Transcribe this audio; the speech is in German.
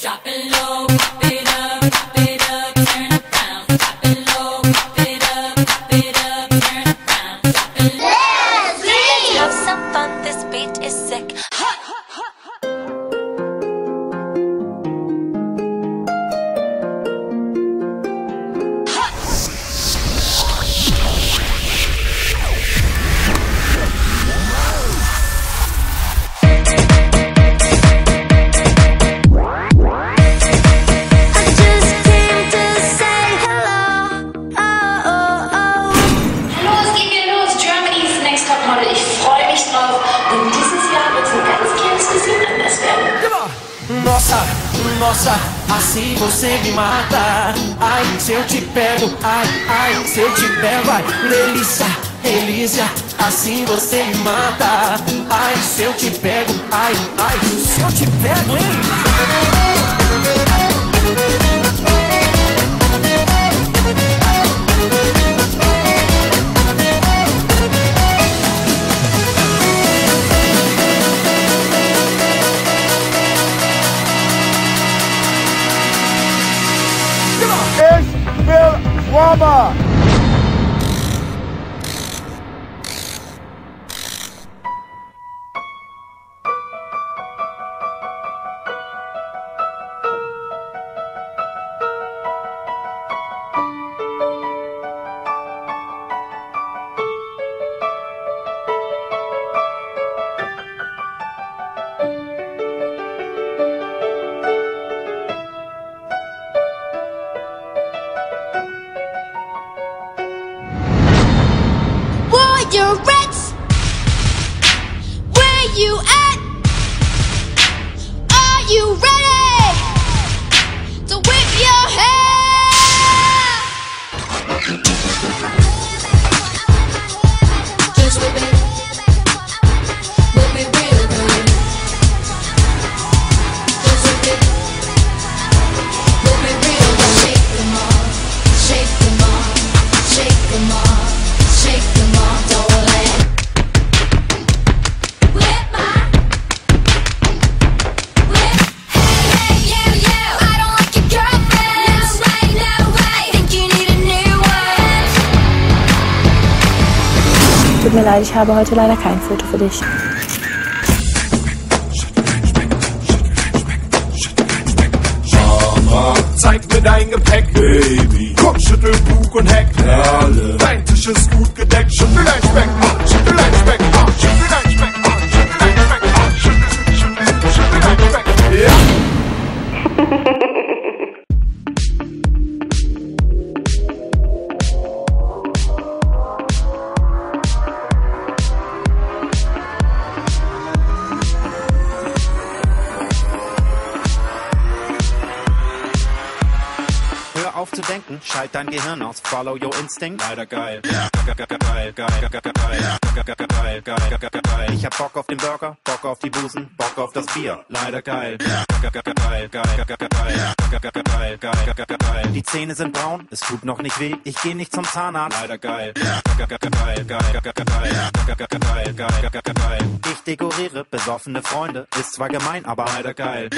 Drop it low, pop it up, pop it up, turn it down. Drop it low, pop it up, turn it down. Drop it low. Let's see. Have some fun, this beat is sick. Ich freue mich drauf, denn dieses Jahr wird es ein ganz kleines bisschen anders werden. Nossa, nossa, assim você me mata. Ai, se eu te pego, ai, ai, se eu te pego, ai. Delícia, delícia, assim você me mata. Ai, se eu te pego, ai, ai, se eu te pego, hein? Waba! Your rents? Where you at? Are you ready to whip your head? Just whip it real good. Just whip it real good. Shake them off, shake them off, shake them off. Shake them off, darling. Tut mir leid, ich habe heute leider kein Foto für dich. Zeig mir dein Gepäck, Baby. Komm, schüttel Bug und Heck. Perle. Dein Tisch ist gut gedeckt. Schüttel dein Speck an, schüttel dein Speck an, schüttel dein Speck an, schüttel dein Speck an, schüttel dein Speck an. Auf zu denken, schalt dein Gehirn aus, follow your instinct. Leider geil, geil, geil, geil, geil. Ich hab Bock auf den Burger, Bock auf die Busen, Bock auf das Bier. Leider geil, geil, geil, geil, geil. Die Zähne sind braun, es tut noch nicht weh. Ich geh nicht zum Zahnarzt. Leider geil, geil, geil, geil. Ich dekoriere besoffene Freunde, ist zwar gemein, aber leider geil.